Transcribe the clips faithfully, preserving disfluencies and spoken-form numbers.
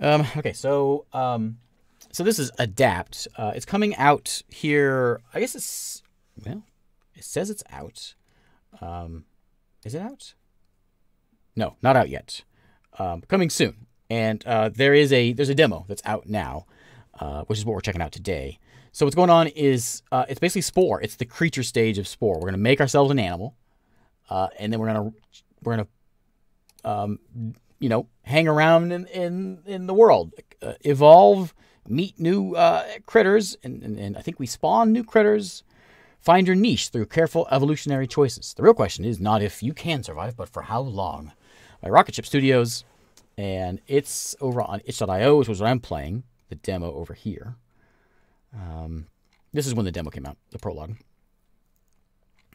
Um, okay, so um, so this is Adapt. Uh, it's coming out here. I guess it's well, it says it's out. Um, is it out? No, not out yet. Um, coming soon. And uh, there is a there's a demo that's out now, uh, which is what we're checking out today. So what's going on is uh, it's basically Spore. It's the creature stage of Spore. We're gonna make ourselves an animal, uh, and then we're gonna we're gonna um, you know, hang around in in, in the world, uh, evolve, meet new uh, critters, and, and and I think we spawn new critters. Find your niche through careful evolutionary choices. The real question is not if you can survive, but for how long. By Rocketship Studios, and it's over on itch dot i o, which was what I'm playing the demo over here. Um, this is when the demo came out, the prologue.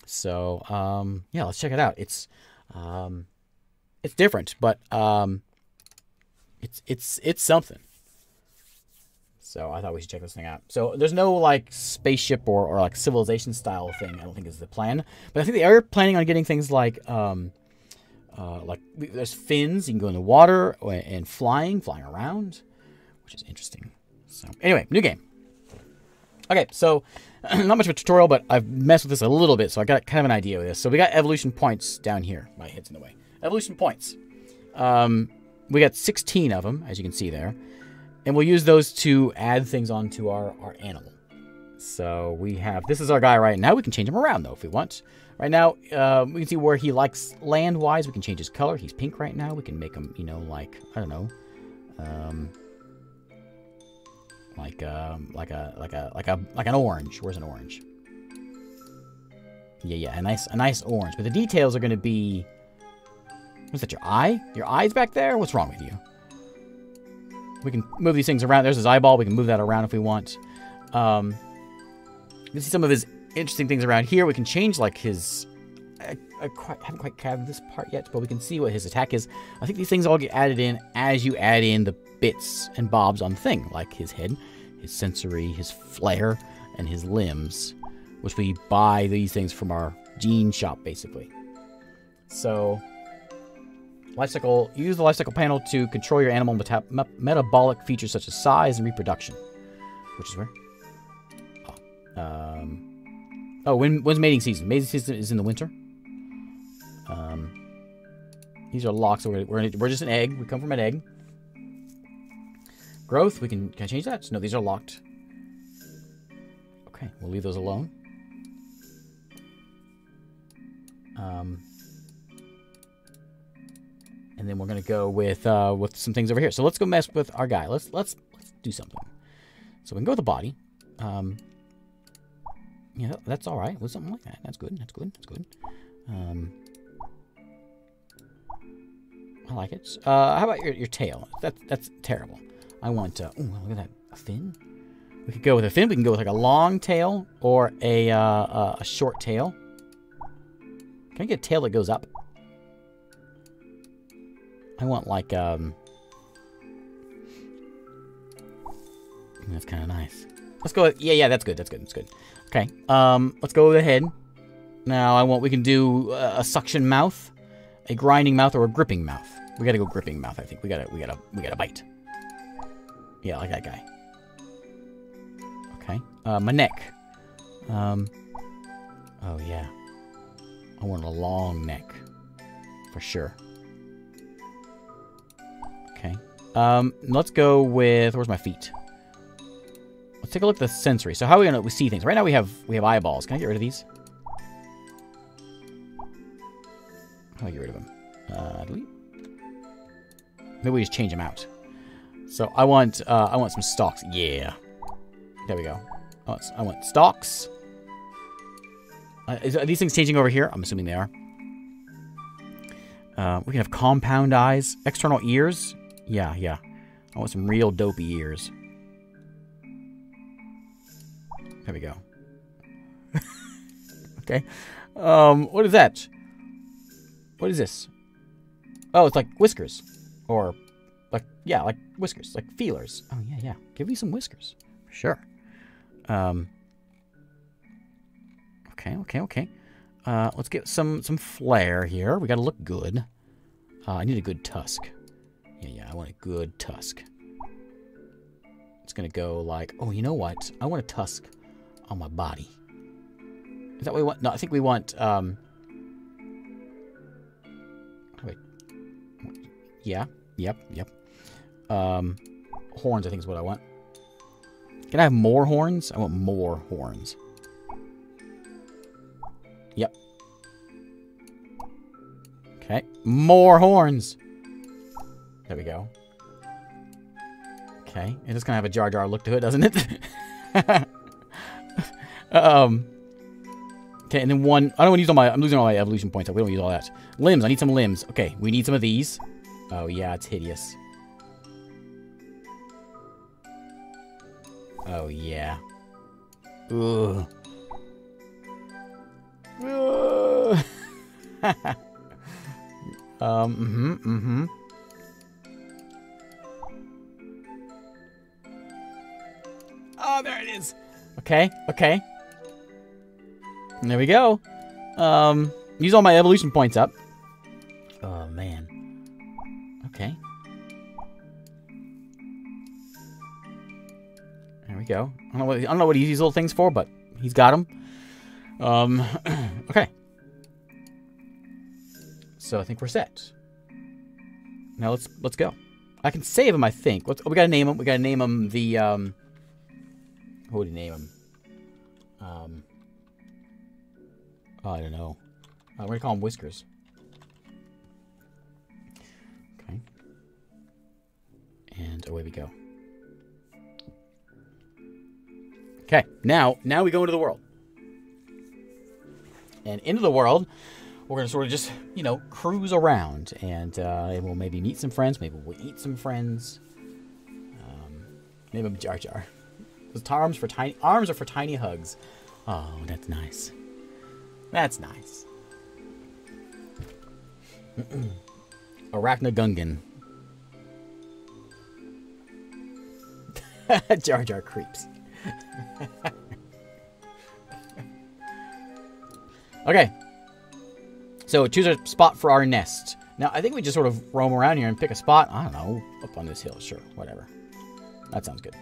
So um, yeah, let's check it out. It's um, it's different, but um, it's it's it's something. So I thought we should check this thing out. So there's no like spaceship or or like civilization style thing. I don't think is the plan, but I think they are planning on getting things like um, uh, like there's fins. You can go in the water and flying, flying around, which is interesting. So anyway, new game. Okay, so not much of a tutorial, but I've messed with this a little bit, so I got kind of an idea of this. So we got evolution points down here. My head's in the way. Evolution points. Um, we got sixteen of them, as you can see there. And we'll use those to add things onto our, our animal. So we have... This is our guy right now. We can change him around, though, if we want. Right now, uh, we can see where he likes land-wise. We can change his color. He's pink right now. We can make him, you know, like... I don't know. Um... Like um, like a like a like a like an orange. Where's an orange? Yeah, yeah, a nice a nice orange. But the details are going to be. What's that? Your eye? Your eye's back there? What's wrong with you? We can move these things around. There's his eyeball. We can move that around if we want. Um, you can see some of his interesting things around here. We can change like his. I, I, quite, I haven't quite grabbed this part yet, but we can see what his attack is. I think these things all get added in as you add in the bits and bobs on the thing, like his head, his sensory, his flare, and his limbs, which we buy these things from our gene shop, basically. So, lifecycle, use the lifecycle panel to control your animal meta me metabolic features such as size and reproduction, which is where. Oh, um, oh when, when's mating season? Mating season is in the winter. Um, these are locks. So we're, we're, we're just an egg. We come from an egg. Growth, we can, can I change that? No, these are locked. Okay, we'll leave those alone. Um, and then we're gonna go with uh, with some things over here. So let's go mess with our guy. Let's let's let's do something. So we can go with the body. Um, yeah, that's all right. With something like that, that's good. That's good. That's good. Um, I like it. Uh, how about your your tail? That's that's terrible. I want, uh, ooh, look at that, a fin. We could go with a fin. We can go with like a long tail or a, uh, uh, a short tail. Can I get a tail that goes up? I want like, um, that's kind of nice. Let's go with, yeah, yeah, that's good, that's good, that's good. Okay, um, let's go with a head. Now I want, we can do a, a suction mouth, a grinding mouth, or a gripping mouth. We gotta go gripping mouth, I think. We gotta, we gotta, we gotta bite. Yeah, I like that guy. Okay. Uh, my neck. Um, oh, yeah. I want a long neck. For sure. Okay. Um, let's go with... Where's my feet? Let's take a look at the sensory. So how are we going to see things? Right now we have we have eyeballs. Can I get rid of these? How do I get rid of them? Uh, delete. Maybe we just change them out. So I want uh, I want some stalks. Yeah, there we go. I want, I want stalks. Uh, is, are these things changing over here? I'm assuming they are. Uh, we can have compound eyes, external ears. Yeah, yeah. I want some real dopey ears. There we go. Okay. Um, what is that? What is this? Oh, it's like whiskers, or. Like, yeah, like whiskers, like feelers. Oh, yeah, yeah. Give me some whiskers. Sure. Um, okay, okay, okay. Uh, let's get some, some flair here. We got to look good. Uh, I need a good tusk. Yeah, yeah, I want a good tusk. going to go like, oh, you know what? I want a tusk on my body. Is that what we want? No, I think we want, um, wait, yeah, yep, yep. Um, horns, I think is what I want. Can I have more horns? I want more horns. Yep. Okay, more horns. There we go. Okay, it just kind of have a Jar Jar look to it, doesn't it? um. Okay, and then one. I don't want to use all my. I'm losing all my evolution points. So we don't use all that. Limbs. I need some limbs. Okay, we need some of these. Oh yeah, it's hideous. Oh yeah. Ugh. Ugh. um. Mm-hmm. Mm-hmm. Oh, there it is. Okay. Okay. And there we go. Um, use all my evolution points up. Oh, man. Okay. There we go. I don't know what, I don't know what he uses these little things for, but he's got them. Um, okay. So I think we're set. Now let's let's go. I can save him, I think. Let's, oh, we gotta name him. We gotta name him the. Um, what would you name him? Um. Oh, I don't know. Uh, we're going to call him Whiskers. Okay. And away we go. Okay. Now, now we go into the world. And into the world, we're going to sort of just, you know, cruise around. And, uh, and we'll maybe meet some friends. Maybe we'll eat some friends. Um, maybe I'm Jar Jar. Those arms, for tiny, arms are for tiny hugs. Oh, that's nice. That's nice. Arachnagungan. Jar Jar creeps. Okay. So choose a spot for our nest. Now, I think we just sort of roam around here and pick a spot. I don't know. Up on this hill. Sure. Whatever. That sounds good.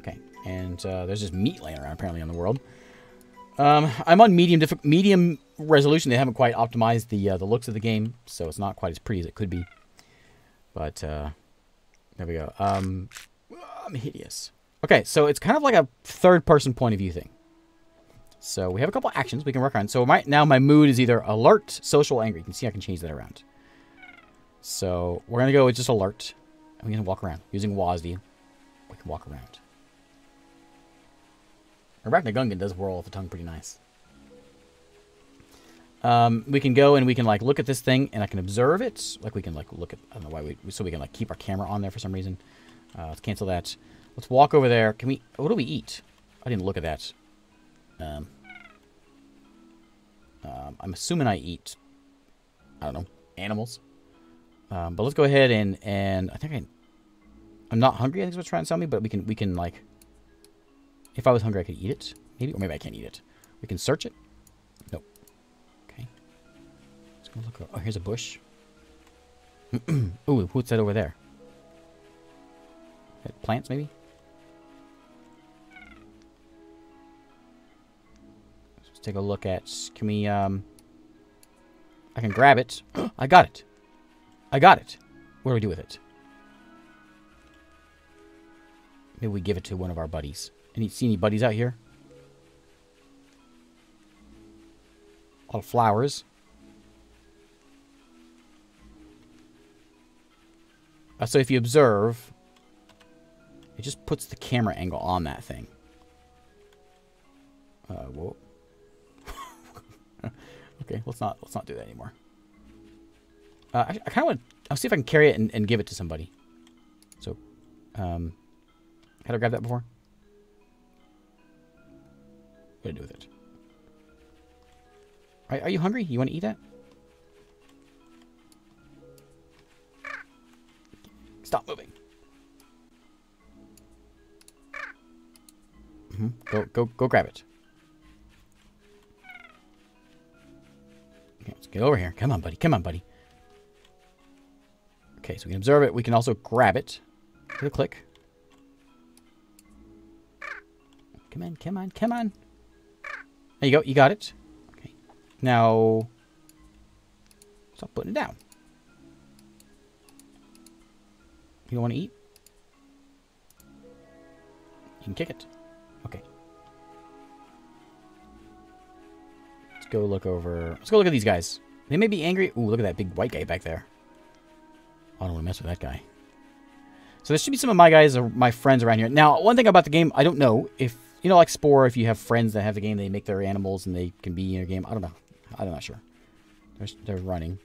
Okay. And uh, there's just meat laying around apparently on the world. Um, I'm on medium diff medium resolution. They haven't quite optimized the uh, the looks of the game, so it's not quite as pretty as it could be. But uh, there we go. Um, I'm hideous. Okay, so it's kind of like a third-person point of view thing. So we have a couple actions we can work on. So right now my mood is either alert, social, angry. You can see I can change that around. So we're gonna go with just alert. And we're gonna walk around using W A S D. We can walk around. Arachnagungan does whirl off the tongue pretty nice. Um, we can go and we can like look at this thing and I can observe it. Like we can like look at, I don't know why we, so we can like keep our camera on there for some reason. Uh, let's cancel that. Let's walk over there. Can we, what do we eat? I didn't look at that. Um, um, I'm assuming I eat, I don't know, animals. Um, but let's go ahead and, and I think I, I'm not hungry. I think it's what's trying to sell me, but we can, we can like, if I was hungry, I could eat it. Maybe, or maybe I can't eat it. We can search it. Nope. Okay. Let's go look. Oh, here's a bush. Ooh, what's that over there? Plants, maybe? Let's take a look at... Can we, um... I can grab it. I got it. I got it. What do we do with it? Maybe we give it to one of our buddies. Any, see any buddies out here? All flowers. Uh, so if you observe, it just puts the camera angle on that thing. Uh, whoa. Okay, let's not let's not do that anymore. Uh, I, I kind of want. I'll see if I can carry it and, and give it to somebody. So, um, had I grabbed that before? To do with it. Are, are you hungry? You want to eat that? Stop moving. Mm-hmm. Go, go, go! Grab it. Okay, let's get over here. Come on, buddy. Come on, buddy. Okay, so we can observe it. We can also grab it. Click. Come on, come on, come on. There you go. You got it. Okay. Now, stop putting it down. You don't want to eat? You can kick it. Okay. Let's go look over. Let's go look at these guys. They may be angry. Ooh, look at that big white guy back there. I don't want to mess with that guy. So there should be some of my guys, or my friends around here. Now, one thing about the game, I don't know if, you know, like Spore, if you have friends that have the game, they make their animals and they can be in your game. I don't know. I'm not sure. They're, they're running.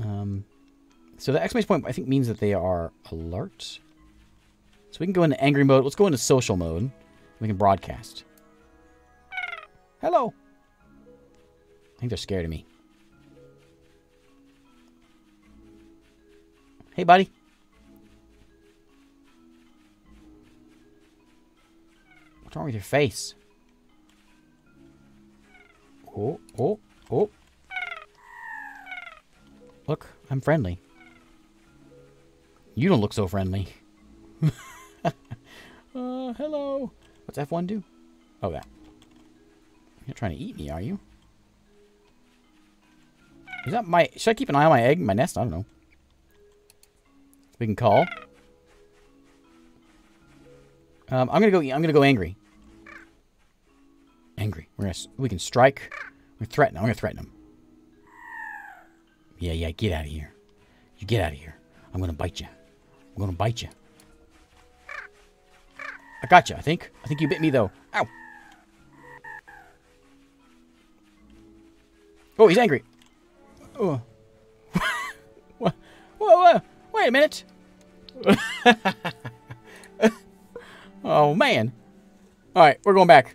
Um, so the exclamation point, I think, means that they are alert. So we can go into angry mode. Let's go into social mode. We can broadcast. Hello. I think they're scared of me. Hey, buddy. What's wrong with your face? Oh, oh, oh. Look, I'm friendly. You don't look so friendly. uh, hello. What's F one do? Oh, that. You're not trying to eat me, are you? Is that my... Should I keep an eye on my egg, my nest? I don't know. We can call. Um, I'm gonna go. I'm gonna go angry. Angry. We're gonna. We can strike. We threaten. I'm gonna threaten him. Yeah, yeah. Get out of here. You get out of here. I'm gonna bite you. I'm gonna bite you. I got you. I think. I think you bit me though. Ow. Oh, he's angry. Oh. Whoa, whoa. Wait a minute. Oh man! All right, we're going back.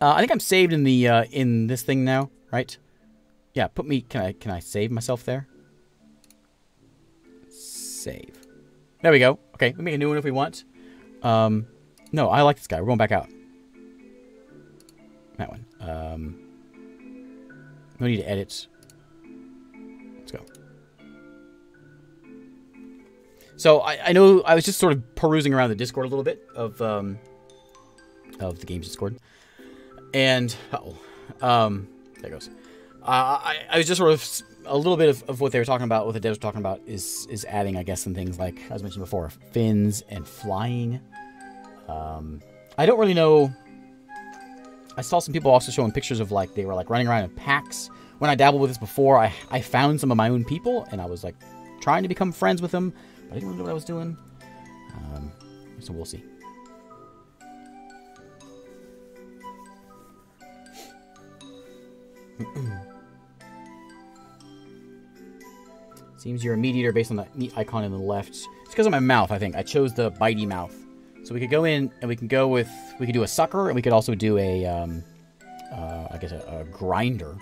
Uh, I think I'm saved in the uh, in this thing now, right? Yeah. Put me. Can I can I save myself there? Save. There we go. Okay. We make a new one if we want. Um, no, I like this guy. We're going back out. That one. Um, no need to edit. Let's go. So I, I know I was just sort of perusing around the Discord a little bit of um, of the game's Discord, and uh-oh, um, there it goes. Uh, I, I was just sort of a little bit of, of what they were talking about, what the devs were talking about is is adding, I guess, some things like as mentioned before, fins and flying. Um, I don't really know. I saw some people also showing pictures of like they were like running around in packs. When I dabbled with this before, I I found some of my own people, and I was like trying to become friends with them. I didn't really know what I was doing. Um, so we'll see. Seems you're a meat eater based on that meat icon in the left. It's because of my mouth, I think. I chose the bitey mouth. So we could go in and we can go with... We could do a sucker and we could also do a... Um, uh, I guess a, a grinder.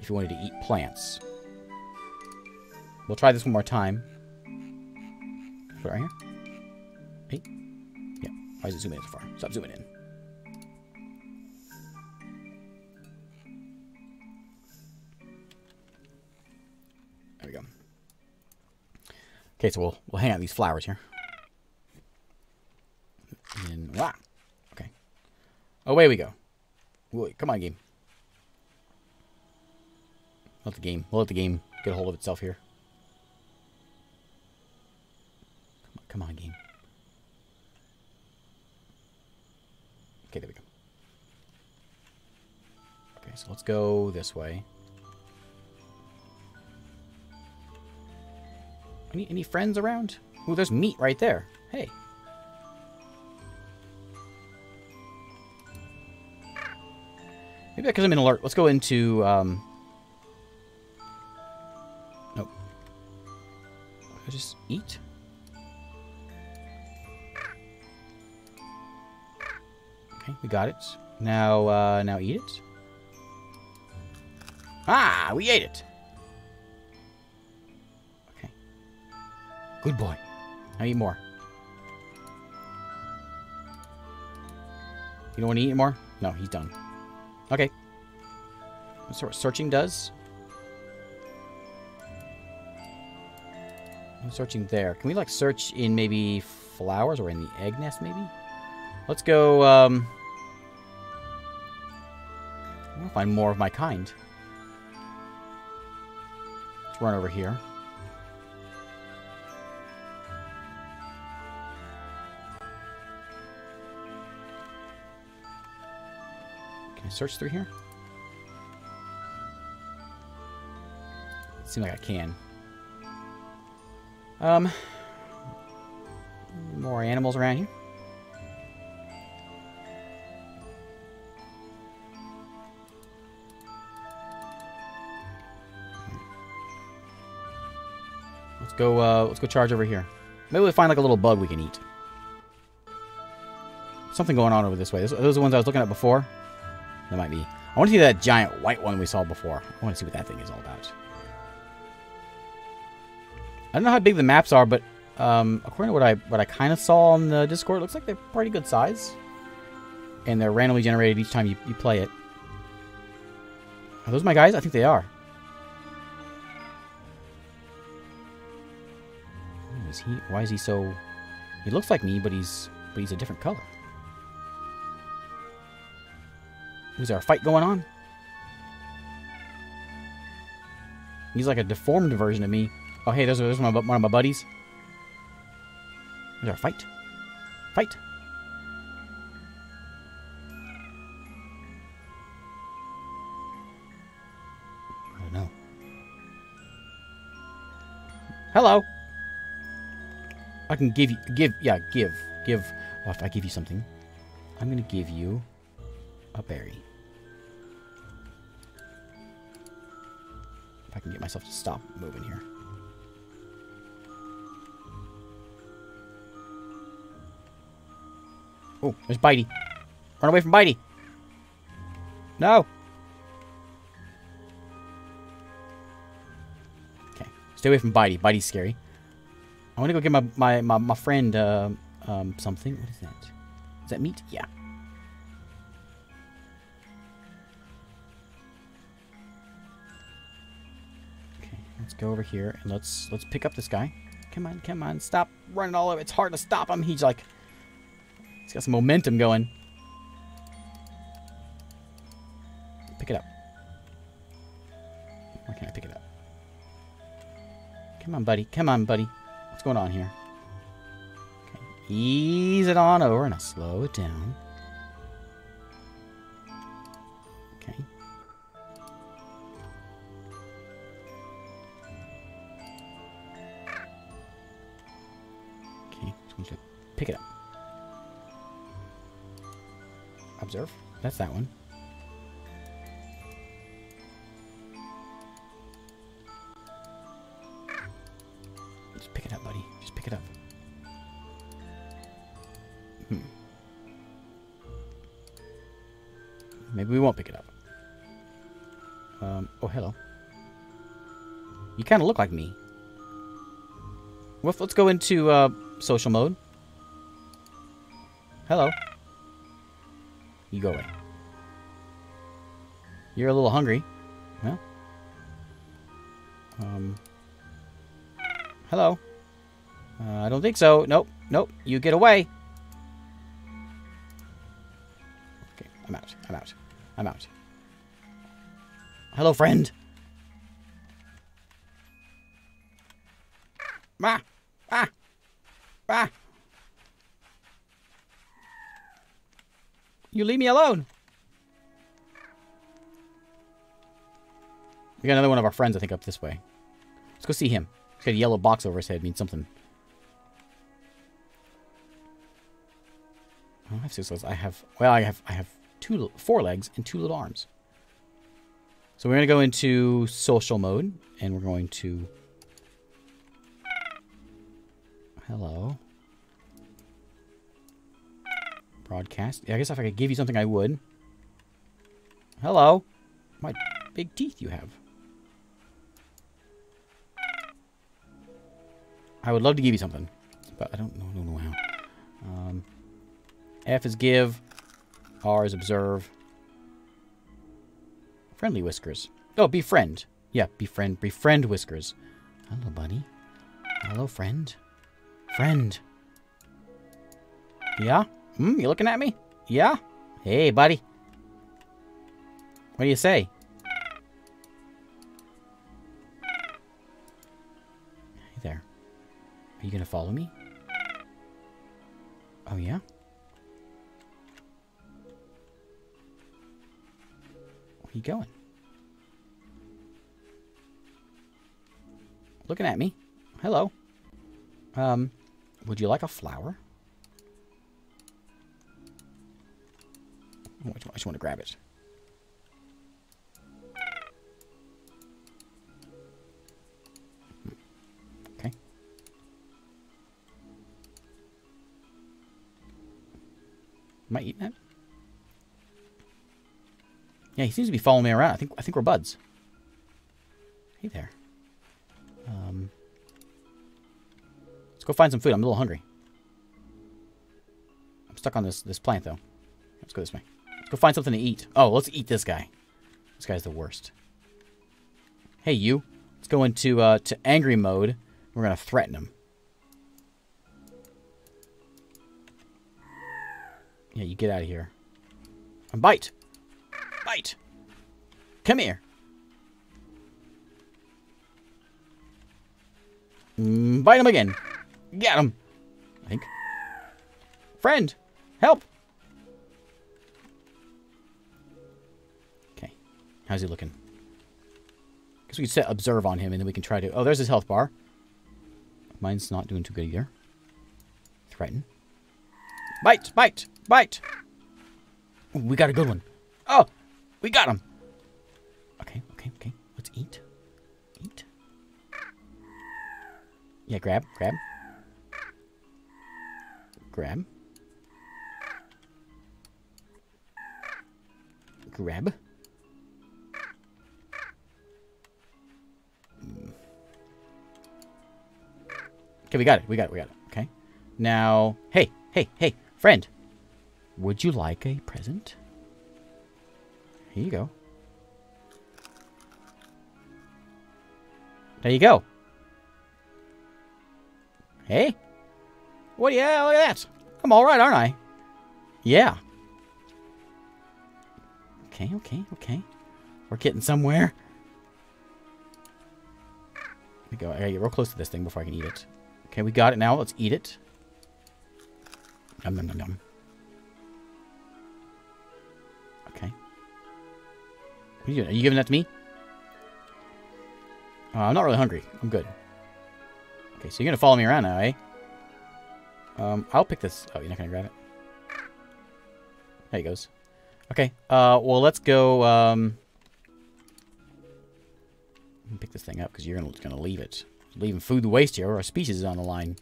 If you wanted to eat plants. We'll try this one more time. Put it right here. Hey. Yeah. Why is it zooming in so far? Stop zooming in. There we go. Okay, so we'll we'll hang out these flowers here. And wow. Okay. Away we go. Wait, come on, game. Let the game. We'll let the game get a hold of itself here. Come on, game. Okay, there we go. Okay, so let's go this way. Any, any friends around? Ooh, there's meat right there. Hey. Maybe because I'm in alert. Let's go into... Um... Nope. I just eat? Okay, we got it. Now, uh, now eat it. Ah, we ate it. Okay. Good boy. Now eat more. You don't want to eat anymore? No, he's done. Okay. That's what searching does. I'm searching there. Can we, like, search in maybe flowers or in the egg nest, maybe? Let's go, um... I'm gonna find more of my kind. Let's run over here. Can I search through here? Seems like I can. Um... More animals around here. Let's go. Uh, let's go charge over here. Maybe we'll find like a little bug we can eat. Something going on over this way. Those, those are the ones I was looking at before. That might be. I want to see that giant white one we saw before. I want to see what that thing is all about. I don't know how big the maps are, but. Um, according to what I what I kind of saw on the Discord, it looks like they're pretty good size. And they're randomly generated each time you, you play it. Are those my guys? I think they are. Is he, why is he so... He looks like me, but he's but he's a different color. Is there a fight going on? He's like a deformed version of me. Oh, hey, those are, those are my, one of my buddies. Is there a fight? Fight! I don't know. Hello! I can give you... Give... Yeah, give. Give... Well, if I give you something, I'm gonna give you a berry. If I can get myself to stop moving here. Oh, there's Bitey. Run away from Bitey. No. Okay. Stay away from Bitey. Bitey's scary. I want to go get my, my, my, my friend uh, um, something. What is that? Is that meat? Yeah. Okay. Let's go over here and let's let's pick up this guy. Come on, come on. Stop running all over. It's hard to stop him. He's like... It's got some momentum going. Pick it up. Why can't I pick it up? Come on, buddy. Come on, buddy. What's going on here? Okay. Ease it on over, and I'll slow it down. Okay. Okay. Just going to pick it up. Observe. That's that one. Just pick it up, buddy. Just pick it up. Hmm. Maybe we won't pick it up. Um, oh, hello. You kind of look like me. Well, let's go into uh, social mode. Hello. You go away. You're a little hungry. Well. Um. Hello. Uh, I don't think so. Nope. Nope. You get away. Okay. I'm out. I'm out. I'm out. Hello, friend. Ah. Ah. Ah. You leave me alone. We got another one of our friends, I think, up this way. Let's go see him. He's got a yellow box over his head. It means something. I don't have six legs. I have... Well, I have I have two, four legs and two little arms. So we're going to go into social mode. And we're going to... Hello. Broadcast. Yeah, I guess if I could give you something, I would. Hello. My big teeth you have. I would love to give you something, but I don't know, don't know how. Um, F is give. R is observe. Friendly Whiskers. Oh, befriend. Yeah, befriend. Befriend Whiskers. Hello, buddy. Hello, friend. Friend. Yeah? Hmm, you looking at me? Yeah? Hey, buddy. What do you say? Hey there. Are you gonna follow me? Oh, yeah? Where are you going? Looking at me. Hello. Um, would you like a flower? I just want to grab it. Okay. Am I eating that? Yeah, he seems to be following me around. I think I think we're buds. Hey there. Um, let's go find some food. I'm a little hungry. I'm stuck on this this plant though. Let's go this way. Let's go find something to eat. Oh, let's eat this guy. This guy's the worst. Hey you. Let's go into uh, to angry mode. We're gonna threaten him. Yeah, you get out of here. And bite. Bite. Come here. Mm, bite him again. Get him. I think. Friend, help. Okay. How's he looking? Guess we can set observe on him and then we can try to... Oh, there's his health bar. Mine's not doing too good either. Threaten. Bite, bite, bite. Ooh, we got a good one. Oh, we got him. Okay, okay, okay. Let's eat. Eat. Yeah, grab, grab. Grab. Grab. Okay, we got it, we got it, we got it, okay. Now, hey, hey, hey, friend. Would you like a present? Here you go. There you go. Hey? What? Yeah, look at that. I'm all right, aren't I? Yeah. Okay, okay, okay. We're getting somewhere. Let me go. I gotta get real close to this thing before I can eat it. Okay, we got it now. Let's eat it. Nom nom nom nom. Okay. What are you doing? Are you giving that to me? Uh, I'm not really hungry. I'm good. Okay, so you're gonna follow me around now, eh? Um, I'll pick this. Oh, you're not gonna grab it. There he goes. Okay. Uh, well, let's go. Um, let me pick this thing up because you're gonna, gonna leave it. Leaving food to waste here. Our species is on the line.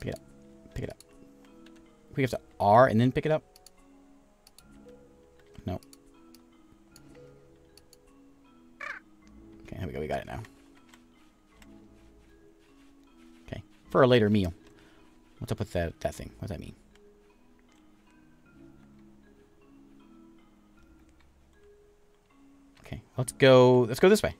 Pick it up. Pick it up. We have to R and then pick it up. No. Okay, here we go. We got it now. Okay, for a later meal. What's up with that that thing? What does that mean? Okay, let's go. Let's go this way.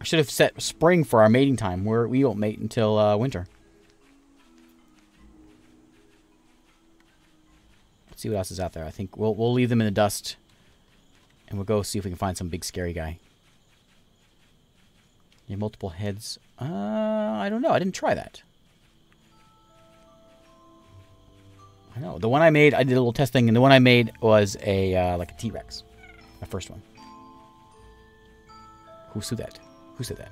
I should have set spring for our mating time. Where we won't mate until uh, winter. Let's see what else is out there. I think we'll we'll leave them in the dust. And we'll go see if we can find some big scary guy. You have multiple heads. Uh, I don't know. I didn't try that. I know. The one I made, I did a little test thing, and the one I made was a uh, like a T-Rex. The first one. Who said that? Who said that?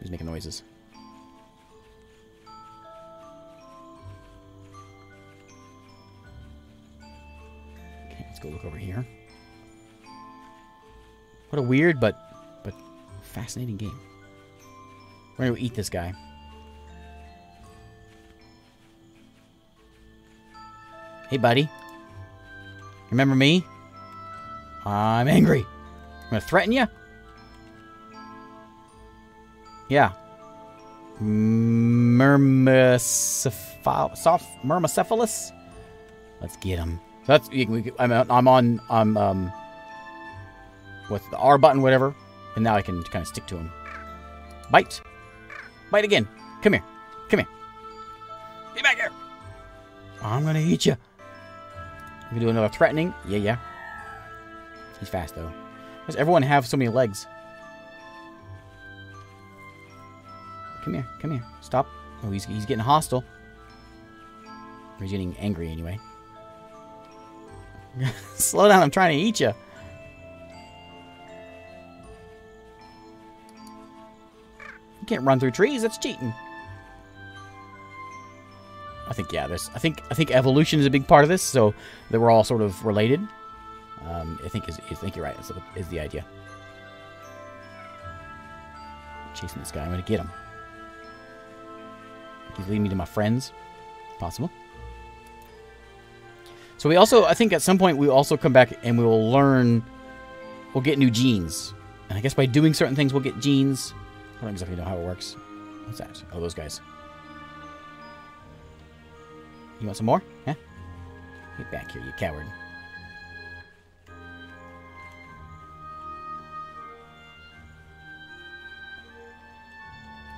He's making noises. Let's go look over here. What a weird but but fascinating game. We're gonna go eat this guy. Hey buddy. Remember me? I'm angry. I'm gonna threaten you? Yeah. Myrmecephalus? Let's get him. That's, I'm, I'm on, I'm, um, with the R button, whatever. And now I can kind of stick to him. Bite. Bite again. Come here. Come here. Get back here. I'm going to eat you. We can do another threatening. Yeah, yeah. He's fast, though. Why does everyone have so many legs? Come here. Come here. Stop. Oh, he's, he's getting hostile. Or he's getting angry, anyway. Slow down. I'm trying to eat you. You can't run through trees. That's cheating. I think, yeah, there's... I think I think evolution is a big part of this, so that we're all sort of related. Um, I think is, I think you're right. Is, is the idea. I'm chasing this guy. I'm going to get him. He's leading me to my friends. Possible. So we also... I think at some point we also come back and we will learn... We'll get new genes. And I guess by doing certain things we'll get genes. I don't exactly know how it works. What's that? Oh, those guys. You want some more? Huh? Get back here, you coward.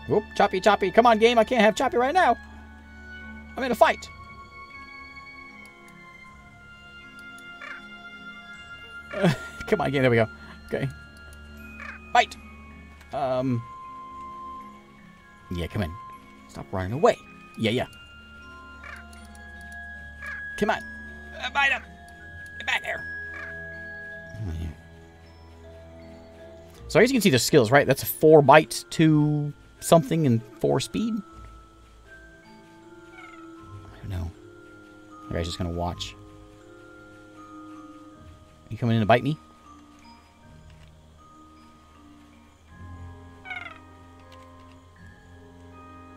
Whoop, choppy, choppy. Come on, game. I can't have choppy right now. I'm in a fight. Uh, come on, game. There we go. Okay. Fight. Um. Yeah, come in. Stop running away. Yeah, yeah. Come on. Uh, bite him. Get back here. Oh, yeah. So as you can see the skills, right? That's four bites, two something, and four speed. I don't know. The guy's just going to watch. You coming in to bite me?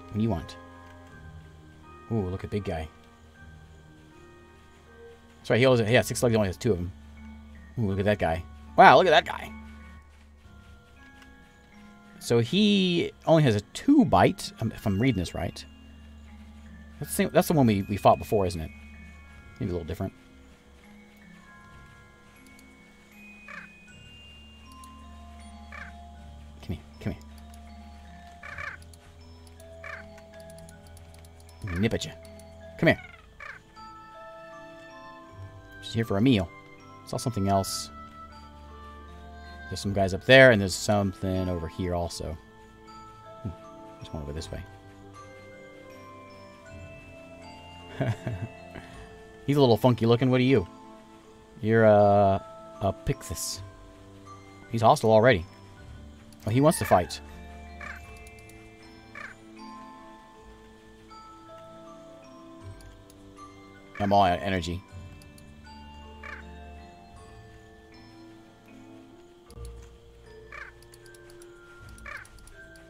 What do you want? Ooh, look at big guy. That's right, he always has, yeah, six legs, he only has two of them. Ooh, look at that guy. Wow, look at that guy. So he only has a two bite, if I'm reading this right. That's the, same, that's the one we, we fought before, isn't it? Maybe a little different. Come here, come here. Nip at you. Come here. Here for a meal. Saw something else. There's some guys up there, and there's something over here also. Hmm. There's one over this way. He's a little funky looking. What are you? You're uh, a Pixis. He's hostile already. Oh, he wants to fight. I'm all out of energy.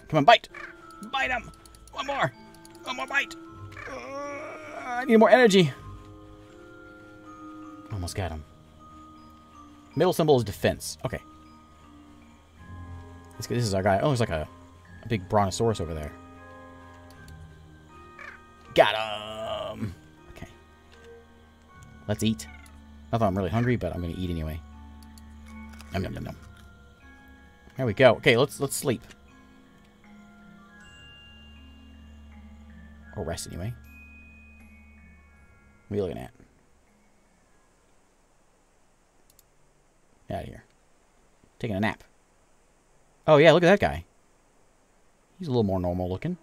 Come on, bite! Bite him! One more! One more bite! Uh, I need more energy. Almost got him. Middle symbol is defense. Okay. Let's get, this is our guy. Oh, there's like a, a big brontosaurus over there. Got him! Okay. Let's eat. Not that I'm really hungry, but I'm gonna eat anyway. Nom nom nom nom. There we go. Okay, let's let's sleep. Or rest, anyway. What are you looking at? Get out of here. Taking a nap. Oh, yeah, look at that guy. He's a little more normal looking.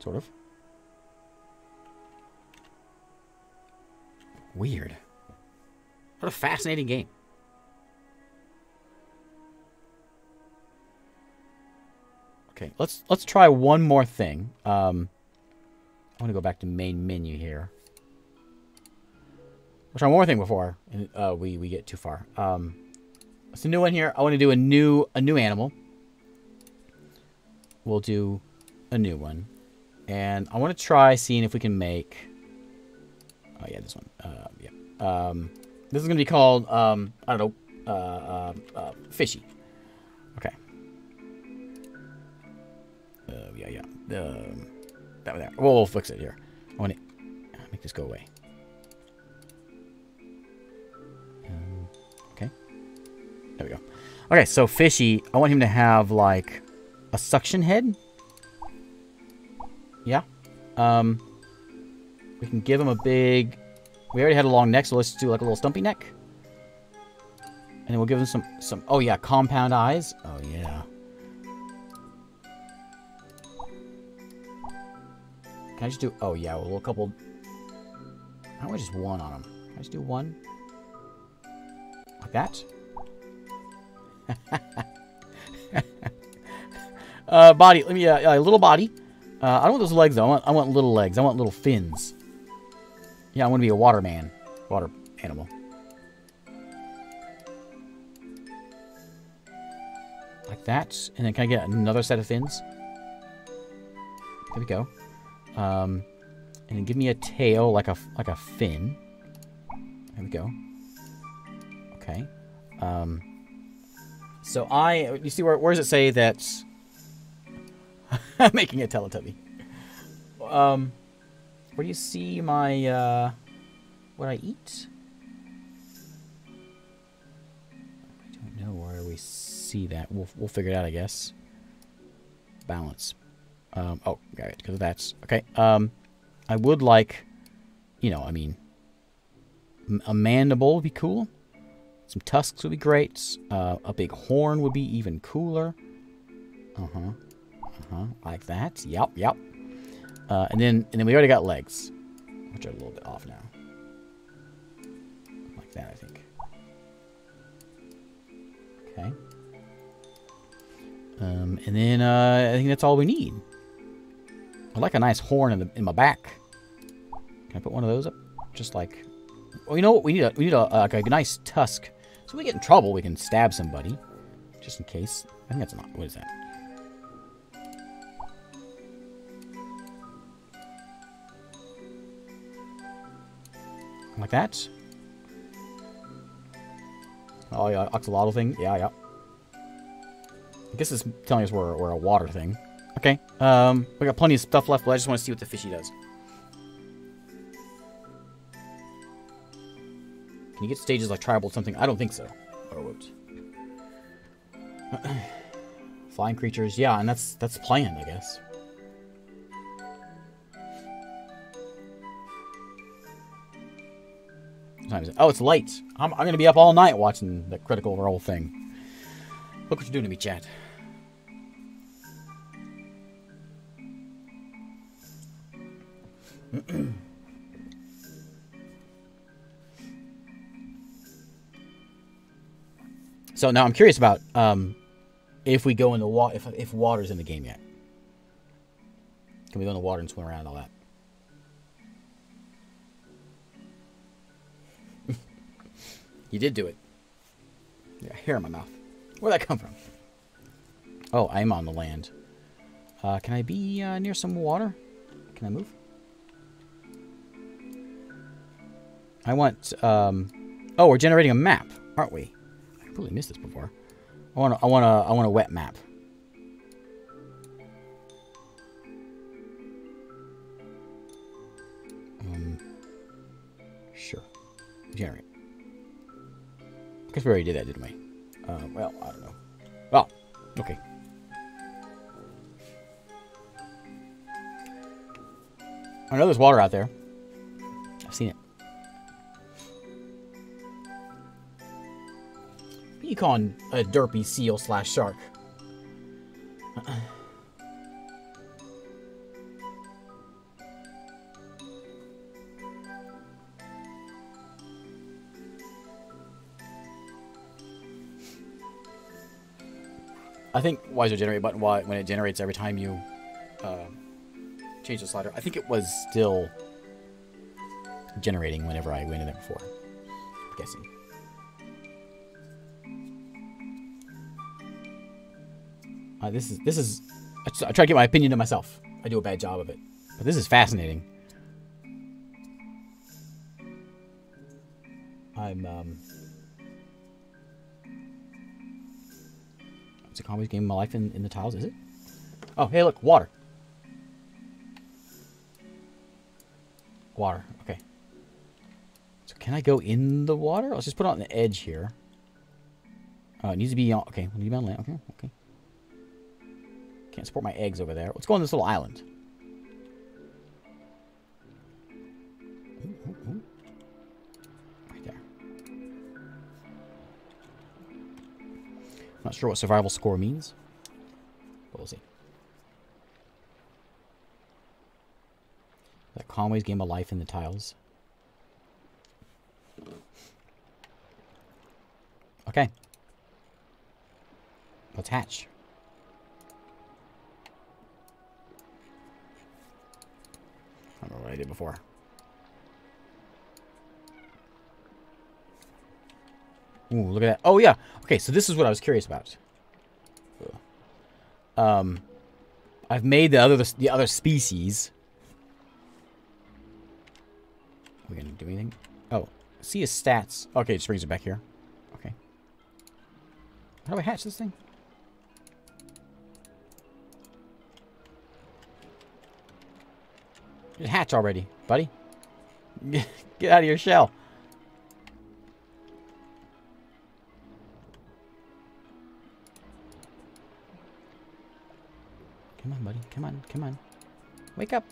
Sort of. Weird. What a fascinating game. Okay, let's let's try one more thing. Um... I want to go back to main menu here. We'll try one more thing before uh, we we get too far. Um, it's a new one here. I want to do a new a new animal. We'll do a new one, and I want to try seeing if we can make. Oh yeah, this one. Uh, yeah. Um, this is gonna be called um, I don't know, uh, uh, uh, fishy. Okay. Uh, yeah, yeah. Um, That there. We'll, we'll fix it here. I want to make this go away. Um, okay. There we go. Okay, so Fishy, I want him to have, like, a suction head. Yeah. Um, we can give him a big... We already had a long neck, so let's do, like, a little stumpy neck. And then we'll give him some... some. Oh, yeah, compound eyes. Oh, yeah. Can I just do... Oh, yeah, we'll do a couple... I want just one on him. Can I just do one? Like that? uh, body. Let me... Uh, uh, little body. Uh, I don't want those legs, though. I want, I want little legs. I want little fins. Yeah, I want to be a water man. Water animal. Like that. And then can I get another set of fins? There we go. Um... And then give me a tail, like a, like a fin. There we go. Okay. Um, so I... You see, where, where does it say that... I'm making a Teletubby. Um, where do you see my... Uh, what I eat? I don't know where we see that. We'll, we'll figure it out, I guess. Balance. Um, oh, got it. Because that's... Okay. Um... I would like, you know, I mean, a mandible would be cool. Some tusks would be great. Uh, a big horn would be even cooler. Uh-huh. Uh-huh. Like that. Yep, yep. Uh, and then and then we already got legs, which are a little bit off now. Like that, I think. Okay. Um, and then uh, I think that's all we need. I like a nice horn in, the, in my back. Can I put one of those up? Just like, oh, you know what? We need a we need a, uh, a nice tusk. So when we get in trouble, we can stab somebody, just in case. I think that's not. What is that? Like that? Oh yeah, axolotl thing. Yeah, yeah. I guess it's telling us we're we're a water thing. Okay, um, we got plenty of stuff left, but I just want to see what the fishy does. Can you get stages like tribal or something? I don't think so. Or what? Flying creatures, yeah, and that's that's the plan, I guess. What time is it? Oh, it's late. I'm I'm gonna be up all night watching the Critical Role thing. Look what you're doing to me, chat. So now I'm curious about um, if we go in the water, if, if water's in the game yet. Can we go in the water and swim around and all that? You did do it. Yeah, hair in my mouth. Where'd that come from? Oh, I'm on the land. Uh, can I be uh, near some water? Can I move? I want, um, oh, we're generating a map, aren't we? I completely missed this before. I want, a, I want a, I want a wet map. Um, sure. Generate. I guess we already did that, didn't we? Uh, well, I don't know. Well, oh, okay. I know there's water out there. I've seen it. You call him a derpy seal slash shark. I think why is your generate button why when it generates every time you uh, change the slider? I think it was still generating whenever I went in there before. I'm guessing. Uh, this is, this is, I try to get my opinion to myself. I do a bad job of it. But this is fascinating. I'm, um, it's the comedy game of my life in, in the tiles, is it? Oh, hey, look, water. Water, okay. So can I go in the water? Let's just put it on the edge here. Uh, it needs to be on... Okay, we need to be on land. Okay, okay. Can't support my eggs over there. Let's go on this little island. Ooh, ooh, ooh. Right there. Not sure what survival score means. But we'll see. That Conway's Game of Life in the tiles. Okay. Let's hatch. I don't know what I did before. Ooh, look at that. Oh, yeah. Okay, so this is what I was curious about. Um, I've made the other the other species. Are we gonna do anything? Oh, see his stats. Okay, it just brings it back here. Okay. How do I hatch this thing? Just hatch already, buddy. Get out of your shell. Come on, buddy. Come on. Come on. Wake up.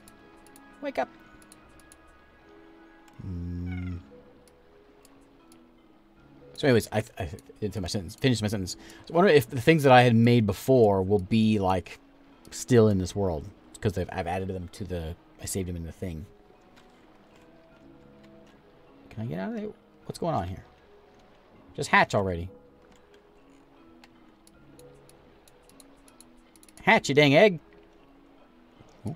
Wake up. Mm. So anyways, I, I didn't finish my sentence. Finish my sentence. So I wonder if the things that I had made before will be, like, still in this world. Because I've added them to the... I saved them in the thing. Can I get out of there? What's going on here? Just hatch already. Hatch, you dang egg! Oh,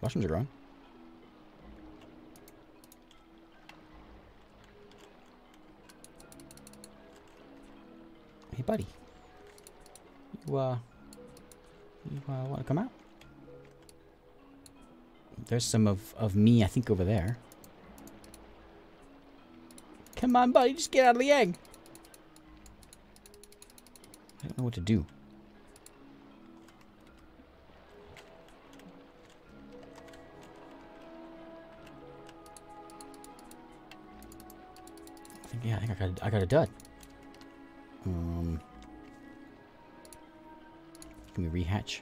mushrooms are growing. Hey, buddy. You, uh... You, uh, want to come out? There's some of, of me, I think, over there. Come on, buddy. Just get out of the egg. I don't know what to do. I think, yeah, I think I got, I got a dud. Um, can we rehatch?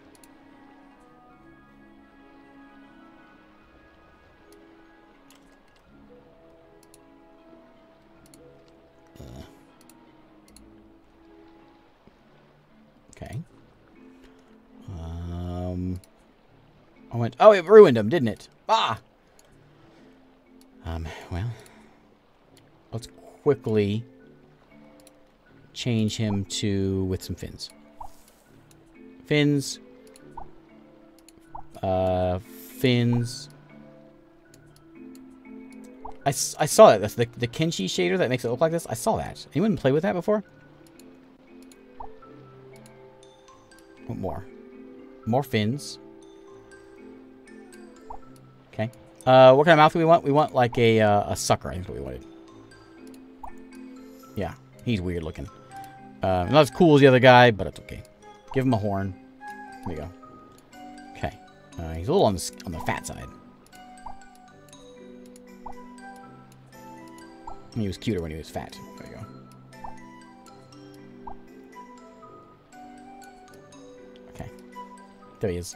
Oh, it ruined him, didn't it? Ah! Um, well... Let's quickly... change him to... with some fins. Fins. Uh, fins. I, I saw that. That's the, the Kenshi shader that makes it look like this. I saw that. Anyone play with that before? Want more. More fins. Okay. Uh, what kind of mouth do we want? We want, like, a, uh, a sucker, I think is what we wanted. Yeah. He's weird looking. Uh, not as cool as the other guy, but it's okay. Give him a horn. There we go. Okay. Uh, he's a little on the, on the fat side. He was cuter when he was fat. There you go. Okay. There he is.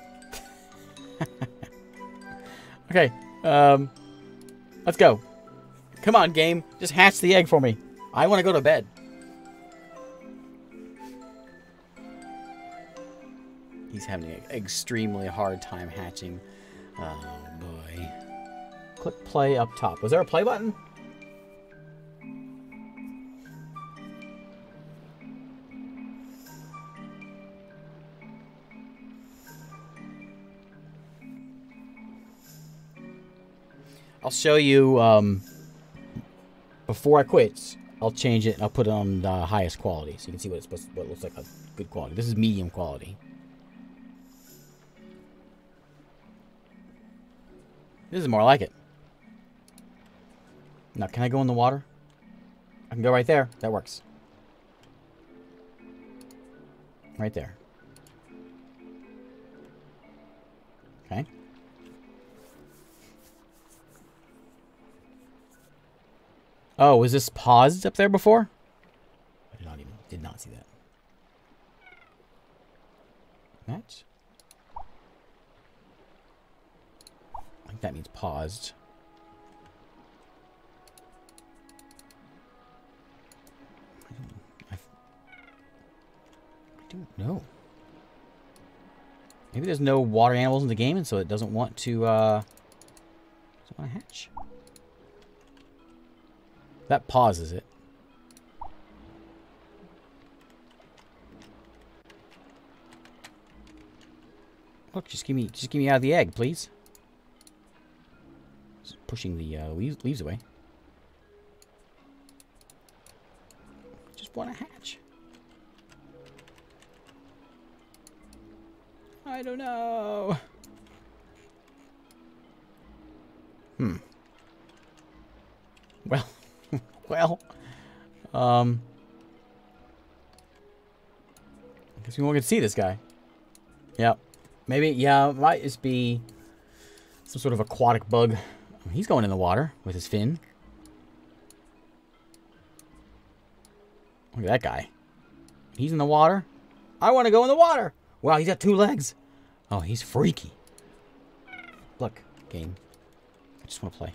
Okay, um, let's go. Come on, game. Just hatch the egg for me. I want to go to bed. He's having an extremely hard time hatching. Oh, boy. Click play up top. Was there a play button? I'll show you, um, before I quit, I'll change it and I'll put it on the highest quality so you can see what it's supposed to, what it looks like on good quality. This is medium quality. This is more like it. Now, can I go in the water? I can go right there. That works. Right there. Okay. Oh, was this paused up there before? I did not even did not see that. that. I think that means paused. I don't, I've, I don't know. Maybe there's no water animals in the game, and so it doesn't want to, uh... doesn't want to hatch. That pauses it. Look, just give me, just give me out of the egg, please. Just pushing the uh, leaves, leaves away. Just want to hatch. I don't know. Hmm. Well, well. Um. I guess we won't get to see this guy. Yep. Maybe, yeah, might just be some sort of aquatic bug. He's going in the water with his fin. Look at that guy. He's in the water. I want to go in the water. Wow, he's got two legs. Oh, he's freaky. Look, game. I just want to play.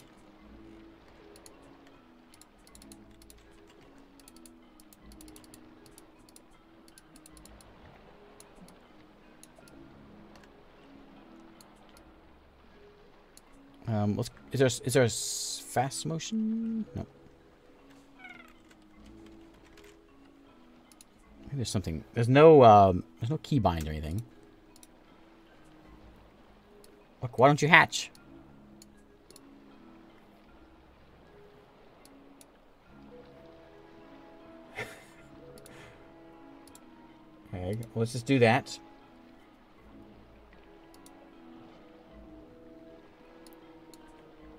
Um, let's, is there is there a fast motion? No. Maybe there's something. There's no um, there's no key bind or anything. Look, why don't you hatch? Okay, well, let's just do that.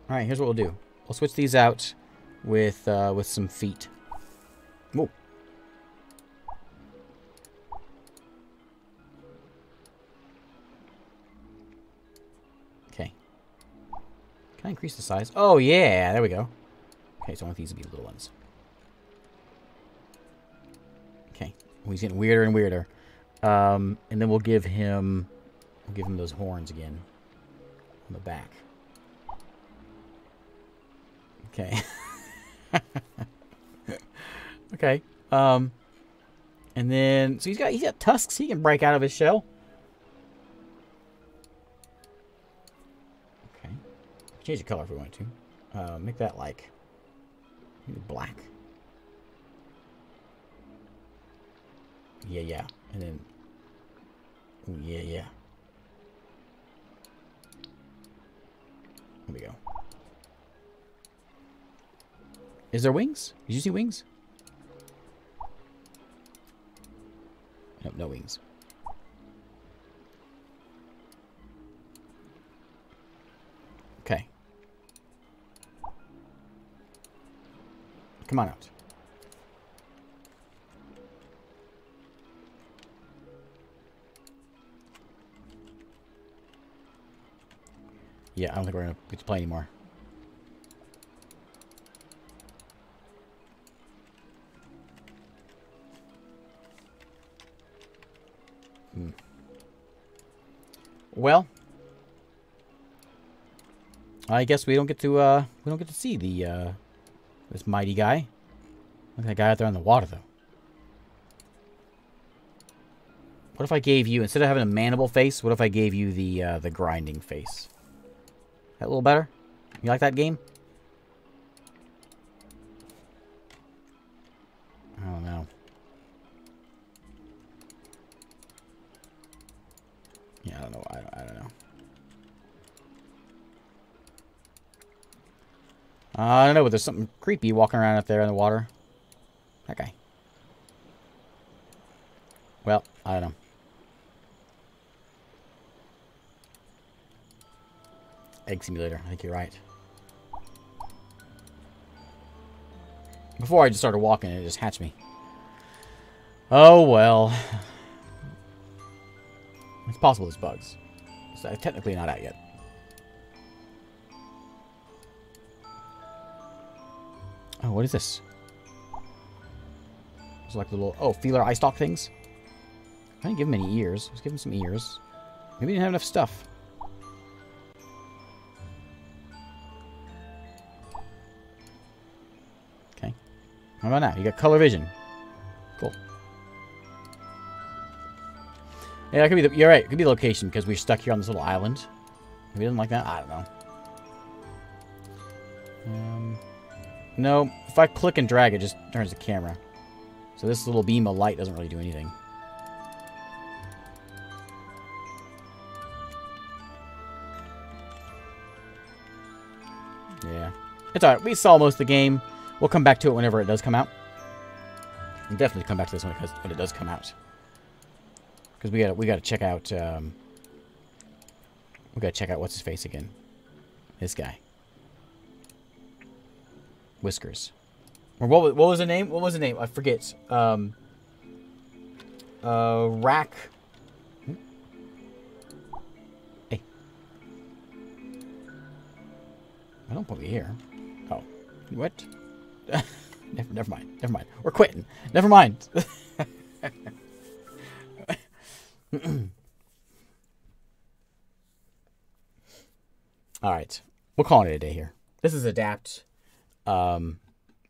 All right, here's what we'll do. We'll switch these out with uh, with some feet. Whoa. Okay. Can I increase the size? Oh yeah, there we go. Okay, so I want these to be little ones. Okay, well, he's getting weirder and weirder. Um, and then we'll give him, we'll give him those horns again on the back. Okay. Okay. Um, and then, so he's got he's got tusks. He can break out of his shell. Okay. Change the color if we want to. Uh, make that like black. Yeah, yeah. And then, ooh, yeah, yeah. There we go. Is there wings? Did you see wings? Nope, no wings. Okay. Come on out. Yeah, I don't think we're gonna get to play anymore. Well, I guess we don't get to uh, we don't get to see the uh, this mighty guy. Look at that guy out there in the water, though. What if I gave you, instead of having a mandible face, what if I gave you the uh, the grinding face? That a little better? You like that game? I don't know. Yeah, I don't know. I don't, I don't know. Uh, I don't know, but there's something creepy walking around out there in the water. That guy. Well, I don't know. Egg simulator. I think you're right. Before I just started walking, it just hatched me. Oh, well. It's possible there's bugs. It's technically not out yet. Oh, what is this? It's like the little... Oh, feeler eye stalk things? I didn't give him any ears. Let's give him some ears. Maybe he didn't have enough stuff. Okay. How about now? You got color vision. Cool. Yeah, that could be the, you're right. It could be the location because we're stuck here on this little island. Maybe he doesn't like that. I don't know. Um, no, if I click and drag, it just turns the camera. So this little beam of light doesn't really do anything. Yeah. It's alright. We saw most of the game. We'll come back to it whenever it does come out. We'll definitely come back to this one when it does come out. Because we gotta, we gotta check out, um... we gotta check out what's-his-face again. This guy. Whiskers. Or what was, what was the name? What was the name? I forget. Um, uh, Rack. Hmm? Hey. I don't put me here. Oh. What? never, never mind. Never mind. We're quitting. Never mind. All right. We're calling it a day here. This is Adapt. Um,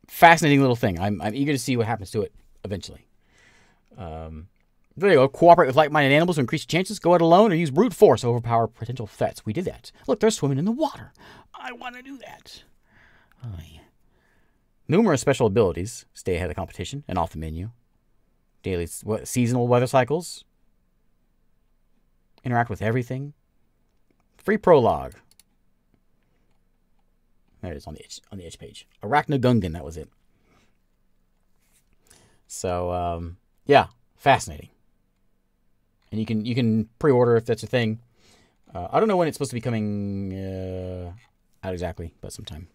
fascinating little thing. I'm, I'm eager to see what happens to it eventually. Um, there you go. Cooperate with like-minded animals to increase your chances. Go out alone or use brute force to overpower potential threats. We did that. Look, they're swimming in the water. I want to do that. Oh, yeah. Numerous special abilities. Stay ahead of the competition and off the menu. Daily what, seasonal weather cycles. Interact with everything. Free prologue. There it is on the itch, on the itch page. Arachnagungan, that was it. So um, yeah, fascinating. And you can you can pre-order if that's a thing. Uh, I don't know when it's supposed to be coming uh, out exactly, but sometime.